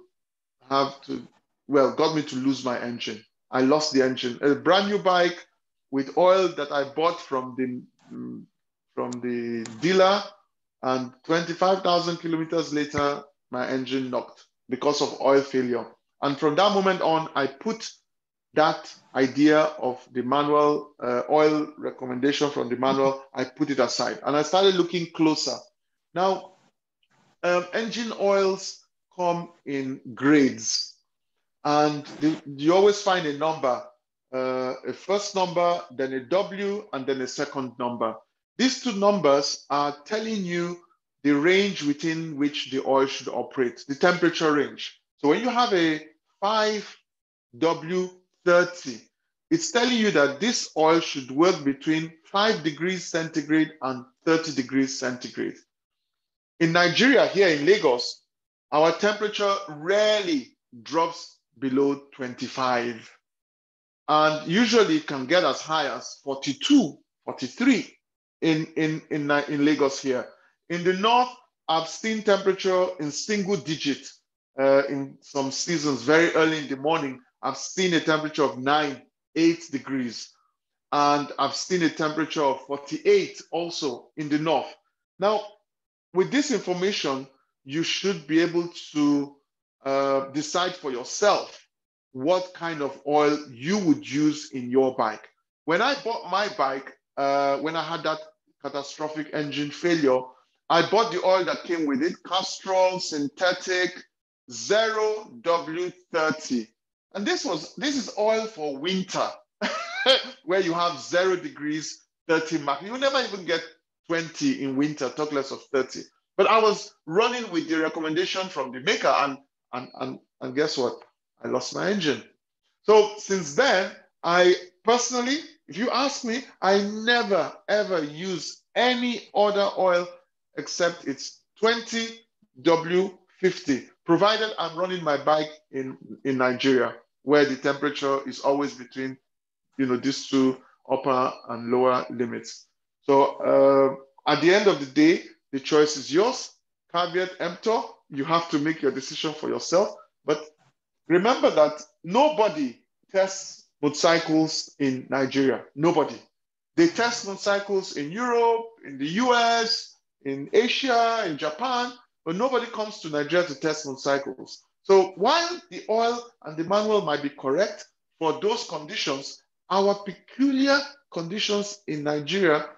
have to, well, got me to lose my engine. I lost the engine. A brand new bike with oil that I bought from the from the dealer, and twenty-five thousand kilometers later, my engine knocked because of oil failure. And from that moment on, I put that idea of the manual uh, oil recommendation from the manual, I put it aside and I started looking closer. Now, um, engine oils come in grades, and the, you always find a number, uh, a first number, then a W, and then a second number. These two numbers are telling you the range within which the oil should operate, the temperature range. So when you have a five W thirty, it's telling you that this oil should work between five degrees centigrade and thirty degrees centigrade. In Nigeria, here in Lagos, our temperature rarely drops below twenty-five. And usually can get as high as forty-two, forty-three in, in, in, in Lagos here. In the north, I've seen temperature in single digit uh, in some seasons, very early in the morning. I've seen a temperature of nine, eight degrees. And I've seen a temperature of forty-eight also in the north. Now, with this information, you should be able to uh, decide for yourself what kind of oil you would use in your bike. When I bought my bike, uh, when I had that catastrophic engine failure, I bought the oil that came with it, Castrol synthetic zero W thirty. And this was, this is oil for winter, where you have zero degrees, thirty mark. You will never even get twenty in winter, talk less of thirty. But I was running with the recommendation from the maker, and, and, and, and guess what? I lost my engine. So since then, I personally, if you ask me, I never, ever use any other oil except it's twenty W fifty, provided I'm running my bike in, in Nigeria, where the temperature is always between, you know, these two upper and lower limits. So uh, at the end of the day, the choice is yours. Caveat emptor, you have to make your decision for yourself. But remember that nobody tests motorcycles in Nigeria, nobody. They test motorcycles in Europe, in the U S, in Asia, in Japan, but nobody comes to Nigeria to test motorcycles. So while the oil and the manual might be correct for those conditions, our peculiar conditions in Nigeria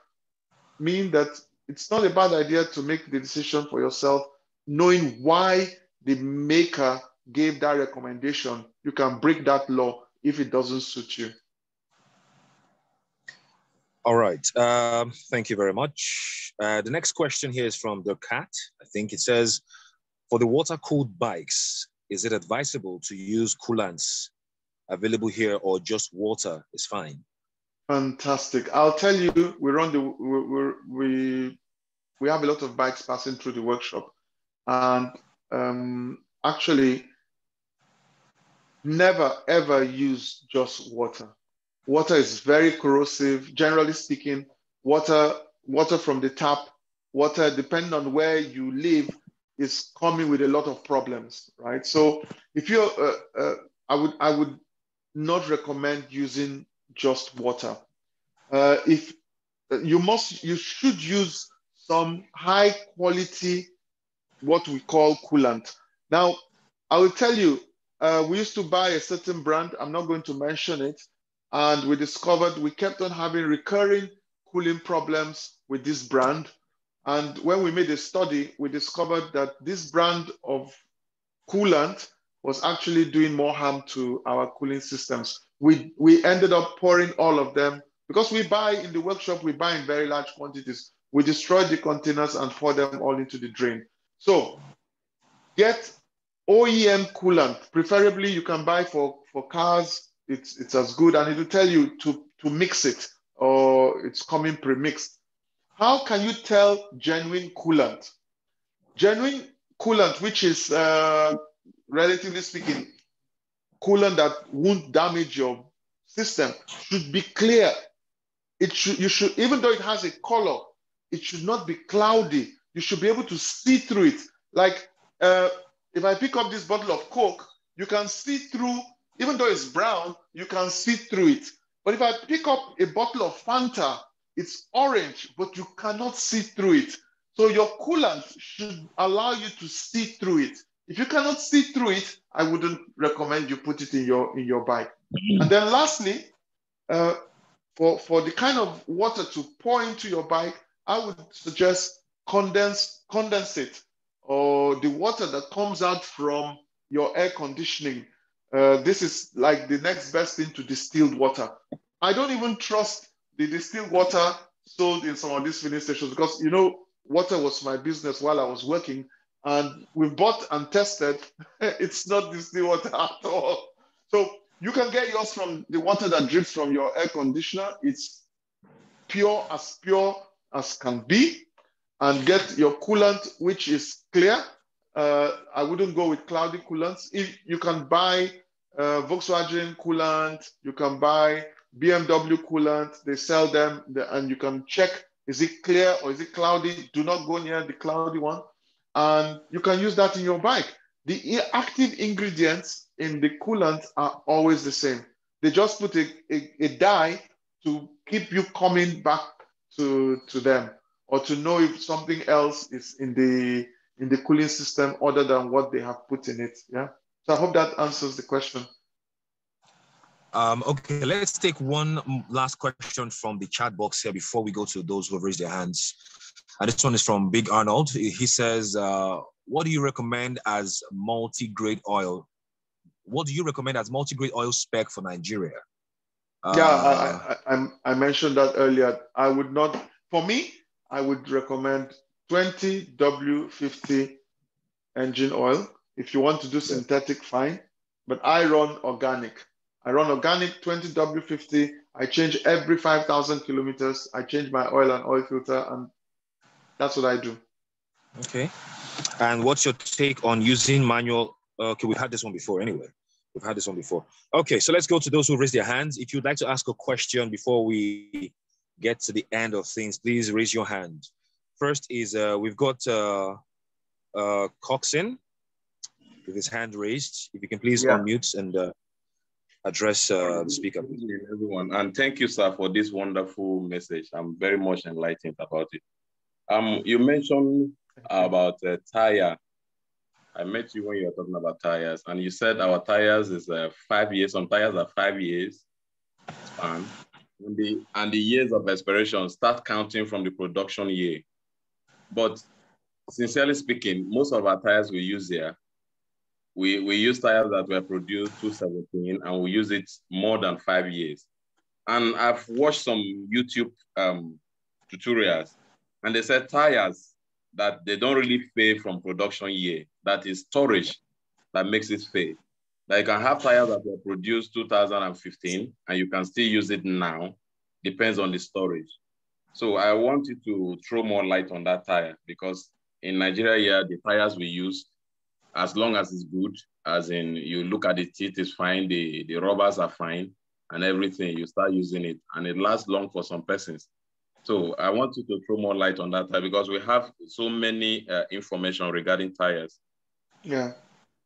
mean that it's not a bad idea to make the decision for yourself, knowing why the maker gave that recommendation. You can break that law if it doesn't suit you. All right. Um, thank you very much. Uh, the next question here is from the cat. I think it says, for the water-cooled bikes, is it advisable to use coolants available here or just water is fine? Fantastic. I'll tell you, we run the we we we have a lot of bikes passing through the workshop, and um, actually, never, ever use just water. Water is very corrosive. Generally speaking, water, water from the tap, water, depending on where you live, is coming with a lot of problems, right? So if you're, uh, uh, I would, I would not recommend using just water. Uh, if you must, you should use some high quality, what we call coolant. Now, I will tell you, uh, we used to buy a certain brand, I'm not going to mention it, and we discovered we kept on having recurring cooling problems with this brand. And when we made a study, we discovered that this brand of coolant was actually doing more harm to our cooling systems. We, we ended up pouring all of them, because we buy in the workshop, we buy in very large quantities. We destroyed the containers and poured them all into the drain. So get O E M coolant, preferably you can buy for, for cars, it's, it's as good, and it will tell you to, to mix it, or it's coming pre-mixed. How can you tell genuine coolant? Genuine coolant, which is, uh, relatively speaking, coolant that won't damage your system, should be clear. It should, you should, even though it has a color, it should not be cloudy. You should be able to see through it. Like, uh, if I pick up this bottle of Coke, you can see through, even though it's brown, you can see through it. But if I pick up a bottle of Fanta, it's orange, but you cannot see through it. So your coolant should allow you to see through it. If you cannot see through it, I wouldn't recommend you put it in your, in your bike. And then lastly, uh, for, for the kind of water to pour into your bike, I would suggest condensed condensate, or the water that comes out from your air conditioning. Uh, this is like the next best thing to distilled water. I don't even trust the distilled water sold in some of these filling stations, because, you know, water was my business while I was working, and we bought and tested. It's not distilled water at all. So you can get yours from the water that drips from your air conditioner. It's pure, as pure as can be, and get your coolant, which is clear. Uh, I wouldn't go with cloudy coolants. If you can buy uh, Volkswagen coolant, you can buy B M W coolant, they sell them, and you can check, is it clear or is it cloudy? Do not go near the cloudy one. And you can use that in your bike. The active ingredients in the coolant are always the same. They just put a, a, a dye to keep you coming back to, to them, or to know if something else is in the in the cooling system other than what they have put in it. Yeah. So I hope that answers the question. Um, okay, let's take one last question from the chat box here before we go to those who have raised their hands. And this one is from Big Arnold. He says, uh, what do you recommend as multi-grade oil? What do you recommend as multi-grade oil spec for Nigeria? Uh, yeah, I, I, I, I mentioned that earlier. I would not, for me, I would recommend twenty W fifty engine oil. If you want to do synthetic, fine. But I run organic. I run organic twenty W fifty. I change every five thousand kilometers. I change my oil and oil filter, and that's what I do. Okay. And what's your take on using manual? Okay, we've had this one before anyway. We've had this one before. Okay, so let's go to those who raised their hands. If you'd like to ask a question before we get to the end of things, please raise your hand. First is, uh, we've got uh, uh, Coxon with his hand raised. If you can please yeah. unmute and... Uh, address uh, the speaker. Good evening, everyone, and thank you, sir, for this wonderful message. I'm very much enlightened about it. Um, you mentioned about uh, tire. I met you when you were talking about tires, and you said our tires is uh, five years. Some tires are five years span, and the and the years of expiration start counting from the production year. But sincerely speaking, most of our tires we use here. We, we use tires that were produced two seventeen, and we use it more than five years. And I've watched some YouTube um, tutorials, and they said tires that they don't really fade from production year, that is storage that makes it fade. Like, you can have tires that were produced two thousand fifteen, and you can still use it now, depends on the storage. So I wanted to throw more light on that tire, because in Nigeria here, the tires we use, as long as it's good, as in you look at it, it is fine, the, the rubbers are fine and everything, you start using it and it lasts long for some persons. So I want you to throw more light on that tire, because we have so many uh, information regarding tires. Yeah,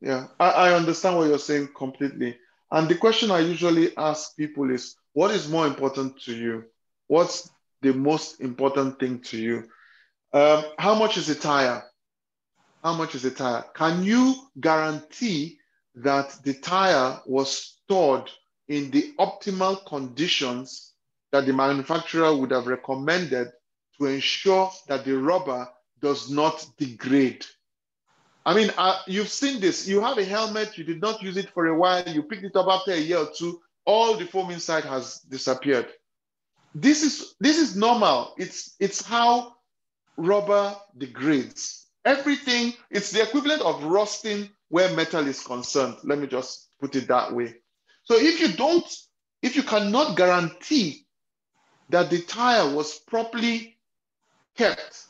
yeah, I, I understand what you're saying completely. And the question I usually ask people is, what is more important to you? What's the most important thing to you? Um, how much is a tire? How much is a tire? Can you guarantee that the tire was stored in the optimal conditions that the manufacturer would have recommended to ensure that the rubber does not degrade? I mean, uh, you've seen this. You have a helmet, you did not use it for a while, you picked it up after a year or two, all the foam inside has disappeared. This is, this is normal. It's, it's how rubber degrades. Everything, it's the equivalent of rusting where metal is concerned. Let me just put it that way. So if you don't, if you cannot guarantee that the tire was properly kept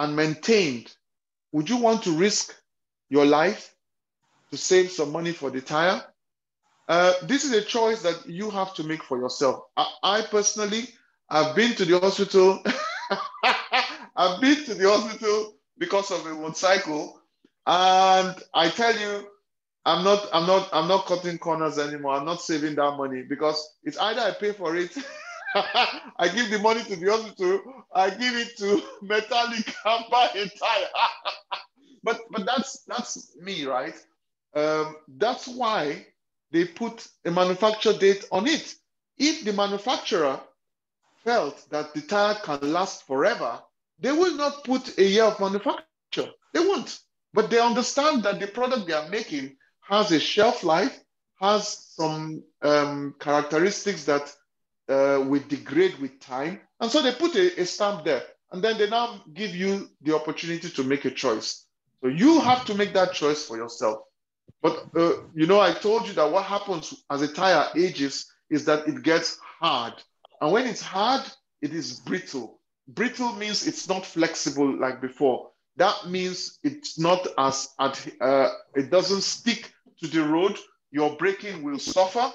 and maintained, would you want to risk your life to save some money for the tire? Uh, this is a choice that you have to make for yourself. I, I personally, I've been to the hospital. I've been to the hospital because of a motorcycle, and I tell you, I'm not, I'm not, I'm not cutting corners anymore. I'm not saving that money, because it's either I pay for it, I give the money to the hospital, I give it to Metallic and buy a tire. But but that's that's me, right? Um, that's why they put a manufacture date on it. If the manufacturer felt that the tire can last forever, they will not put a year of manufacture. They won't. But they understand that the product they are making has a shelf life, has some um, characteristics that uh, will degrade with time. And so they put a, a stamp there, and then they now give you the opportunity to make a choice. So you have to make that choice for yourself. But, uh, you know, I told you that what happens as a tire ages is that it gets hard. And when it's hard, it is brittle. Brittle means it's not flexible like before. That means it's not as, uh, it doesn't stick to the road. Your braking will suffer.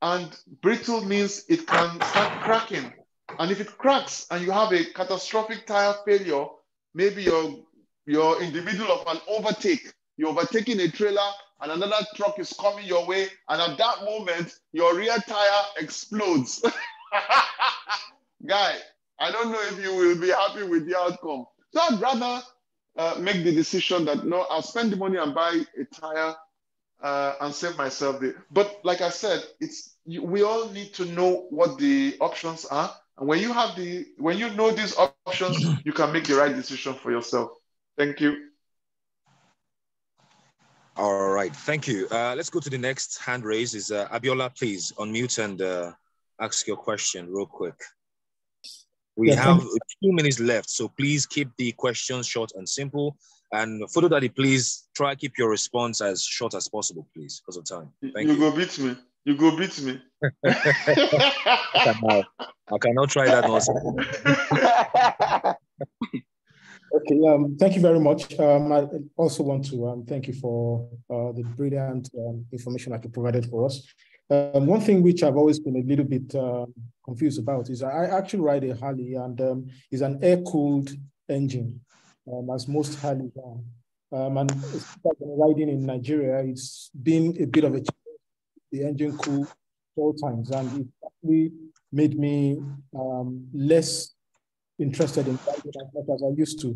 And brittle means it can start cracking. And if it cracks and you have a catastrophic tire failure, maybe you're, you're in the middle of an overtake. You're overtaking a trailer and another truck is coming your way. And at that moment, your rear tire explodes. Guy, I don't know if you will be happy with the outcome. So I'd rather uh, make the decision that, no, I'll spend the money and buy a tire uh, and save myself there. But like I said, it's we all need to know what the options are. And when you have the, when you know these options, you can make the right decision for yourself. Thank you. All right, thank you. Uh, let's go to the next hand raise. Is uh, Abiola, please unmute and uh, ask your question real quick. We yeah, have two minutes left, so please keep the questions short and simple. And Photo Daddy, please try keep your response as short as possible, please, because of time. Thank you. You go beat me. You go beat me. I, cannot, I cannot try that also. Okay, um, thank you very much. Um, I also want to um, thank you for uh, the brilliant um, information that you provided for us. Um, one thing which I've always been a little bit uh, confused about is I actually ride a Harley, and um, it's an air-cooled engine, um, as most Harleys are. Um, and riding in Nigeria, it's been a bit of a challenge. The engine cooled four times, and it actually made me um, less interested in riding as much as I used to.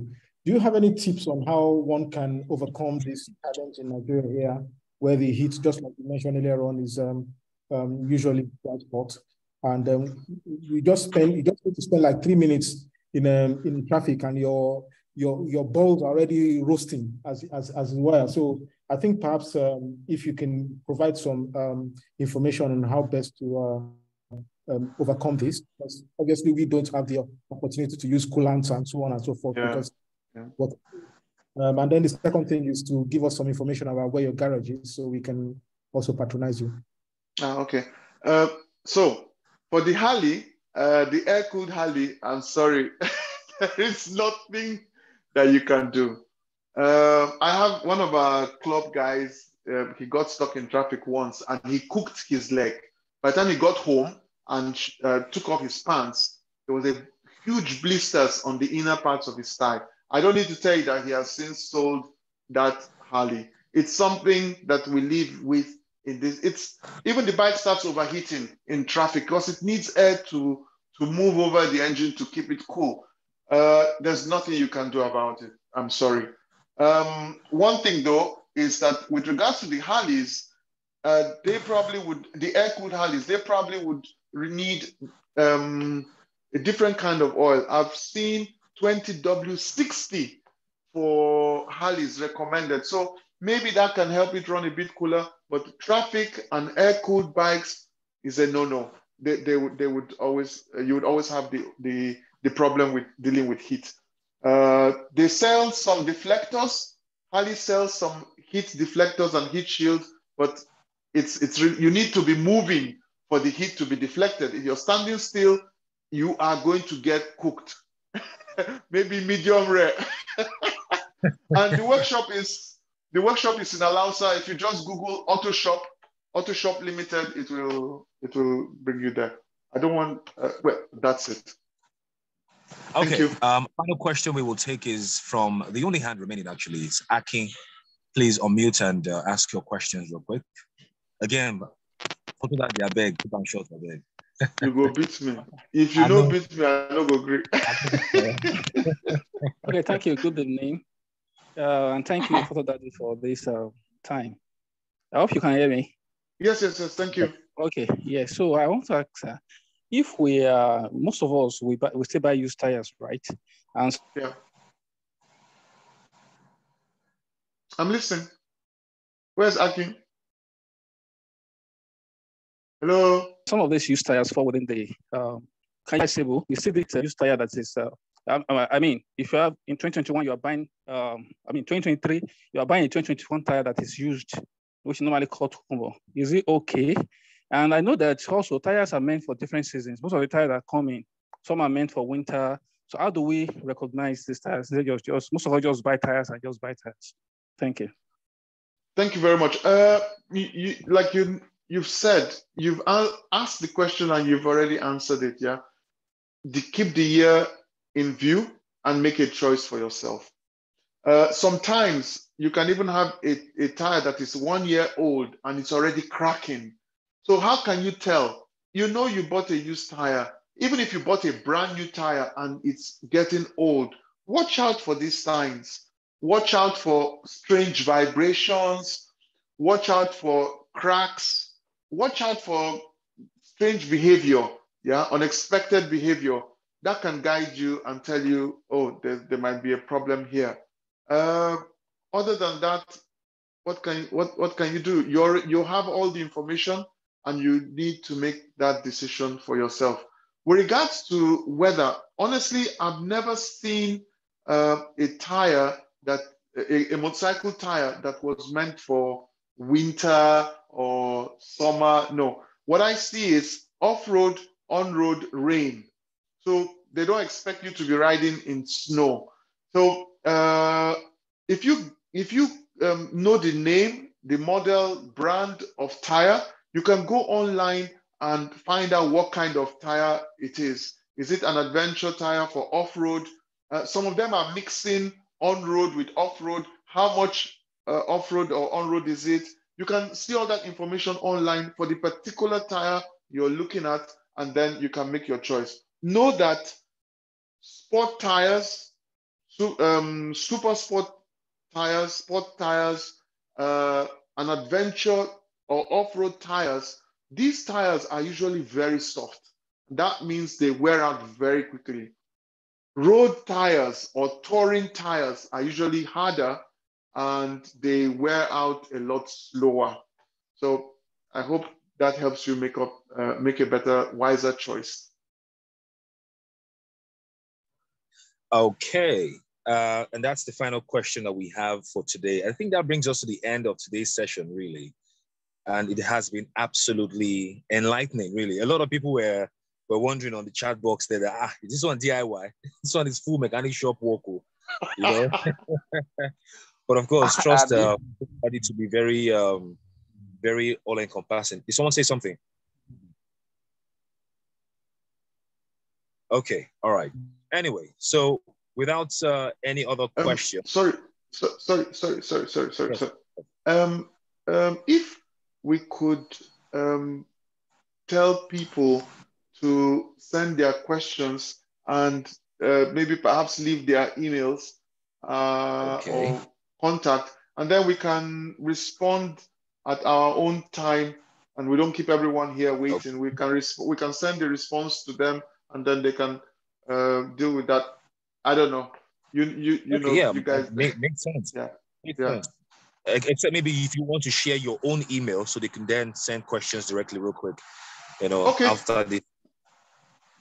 Do you have any tips on how one can overcome this challenge in Nigeria here, where the heat, just like you mentioned earlier on, is um, um, usually quite hot? And um, you just spend, you just need to spend like three minutes in um, in traffic, and your your your balls are already roasting as as as well. So I think perhaps um, if you can provide some um, information on how best to Uh, Um, overcome this, because obviously we don't have the opportunity to use coolants and so on and so forth. Yeah. Because, yeah. But, um, and then the second thing is to give us some information about where your garage is, so we can also patronize you. Ah, okay. Uh, so for the Harley, uh, the air-cooled Harley, I'm sorry, there is nothing that you can do. Uh, I have one of our club guys. Uh, he got stuck in traffic once, and he cooked his leg. By the time he got home and uh, took off his pants, there was a huge blisters on the inner parts of his thigh. I don't need to tell you that he has since sold that Harley. It's something that we live with in this. It's even the bike starts overheating in traffic because it needs air to, to move over the engine to keep it cool. Uh, there's nothing you can do about it. I'm sorry. Um, one thing though, is that with regards to the Harleys, uh, they probably would, the air-cooled Harleys, they probably would need um, a different kind of oil. I've seen twenty W sixty for Harleys recommended. So maybe that can help it run a bit cooler, but traffic and air-cooled bikes is a no-no. They, they, would, they would always, you would always have the, the, the problem with dealing with heat. Uh, they sell some deflectors. Harley sells some heat deflectors and heat shields, but it's, it's you need to be moving for the heat to be deflected. If you're standing still, you are going to get cooked. Maybe medium rare. And the workshop is the workshop is in Alausa. If you just Google Auto Shop, Auto Shop Limited, it will it will bring you there. I don't want. Uh, well, that's it. Okay. Thank you. Um, final question we will take is from the only hand remaining. Actually, it's Aki. Please unmute and uh, ask your questions real quick. Again. Photo Daddy, I beg, keep them short, I beg. You go beat me. If you don't beat me, I don't go great. Okay, thank you. Good evening. Uh, and thank you, Photo Daddy, for this uh, time. I hope you can hear me. Yes, yes, yes. Thank you. Okay, yeah. So I want to ask, uh, if we, uh, most of us, we, buy, we still buy used tires, right? And so yeah. I'm listening. Where's Akin? Hello? some of these used tires fall within the um, Kenya table. You see this uh, used tire that is, uh, I, I mean, if you have in twenty twenty-one, you are buying, um, I mean, twenty twenty-three, you are buying a twenty twenty-one tire that is used, which normally called Humble. Is it okay? And I know that also tires are meant for different seasons. Most of the tires are coming. Some are meant for winter. So how do we recognize these tires? They just, just, most of us just buy tires and just buy tires. Thank you. Thank you very much. Uh, you, you, like you, you've said, you've asked the question and you've already answered it, yeah? The, keep the year in view and make a choice for yourself. Uh, sometimes you can even have a, a tire that is one year old and it's already cracking. So how can you tell? You know you bought a used tire. Even if you bought a brand new tire and it's getting old, watch out for these signs. Watch out for strange vibrations. Watch out for cracks. Watch out for strange behavior, yeah, unexpected behavior. That can guide you and tell you, oh, there, there might be a problem here. Uh, other than that, what can, what, what can you do? You're, you have all the information and you need to make that decision for yourself. With regards to weather, honestly, I've never seen uh, a tire that, a, a motorcycle tire that was meant for winter or summer, no. What I see is off-road, on-road rain. So they don't expect you to be riding in snow. So uh, if you, if you um, know the name, the model, brand of tire, you can go online and find out what kind of tire it is. Is it an adventure tire for off-road? Uh, some of them are mixing on-road with off-road. How much uh, off-road or on-road is it? You can see all that information online for the particular tire you're looking at, and then you can make your choice. Know that sport tires, su um, super sport tires, sport tires, uh, an adventure or off-road tires, these tires are usually very soft. That means they wear out very quickly. Road tires or touring tires are usually harder and they wear out a lot slower. So I hope that helps you make, up, uh, make a better, wiser choice. Okay, uh, and that's the final question that we have for today. I think that brings us to the end of today's session, really. And it has been absolutely enlightening, really. A lot of people were, were wondering on the chat box that, ah, is this one D I Y? This one is full mechanic shop walko. You know? But of course, trust uh, everybody to be very, um, very all-encompassing. Did someone say something? Okay, all right. Anyway, so without uh, any other um, question. Sorry, so, sorry, sorry, sorry, sorry, sorry, sorry. Um, um, if... we could um, tell people to send their questions and uh, maybe perhaps leave their emails uh, okay. or contact, and then we can respond at our own time, and we don't keep everyone here waiting. Okay. We can we can send the response to them, and then they can uh, deal with that. I don't know. You you you okay, know yeah, you guys make, make sense. Yeah. Make yeah. sense. Except maybe if you want to share your own email so they can then send questions directly real quick, you know, okay. after the...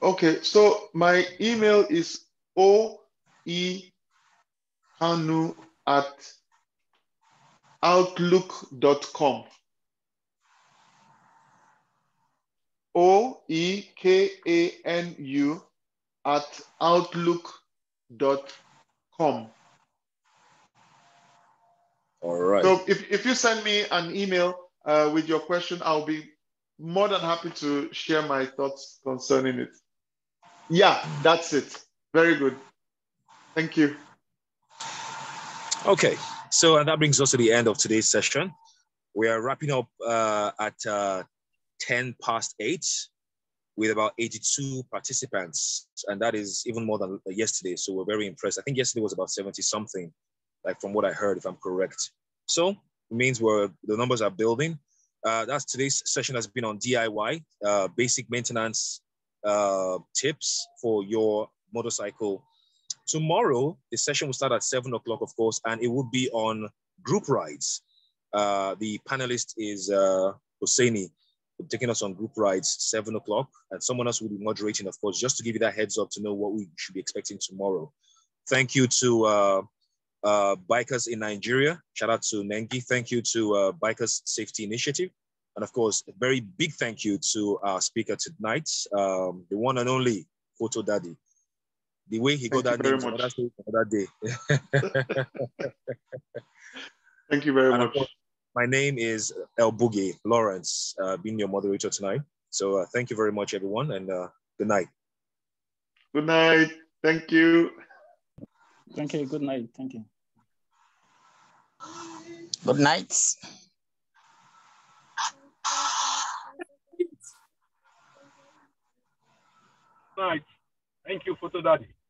Okay, so my email is o e kanu at outlook dot com. O E K A N U at outlook dot com. All right. So if, if you send me an email uh, with your question, I'll be more than happy to share my thoughts concerning it. Yeah, that's it. Very good. Thank you. Okay. So and that brings us to the end of today's session. We are wrapping up uh, at uh, ten past eight with about eighty-two participants. And that is even more than yesterday. So we're very impressed. I think yesterday was about seventy something. Like from what I heard, if I'm correct. So it means we're, the numbers are building. Uh, that's today's session has been on D I Y, uh, basic maintenance uh, tips for your motorcycle. Tomorrow, the session will start at seven o'clock, of course, and it will be on group rides. Uh, the panelist is uh, Hosseini, will be taking us on group rides seven o'clock, and someone else will be moderating, of course, just to give you that heads up to know what we should be expecting tomorrow. Thank you to uh, uh, Bikers in Nigeria. Shout out to Nengi. Thank you to uh, Bikers Safety Initiative. And of course, a very big thank you to our speaker tonight, um, the one and only Photo Daddy. The way he got that name for that day. Thank you very and much. Course, my name is El Boogie, Lawrence, uh, being your moderator tonight. So uh, thank you very much, everyone, and uh, good night. Good night. Thank you. Thank you. Good night. Thank you. Good night. Night. Thank you, Photo Daddy.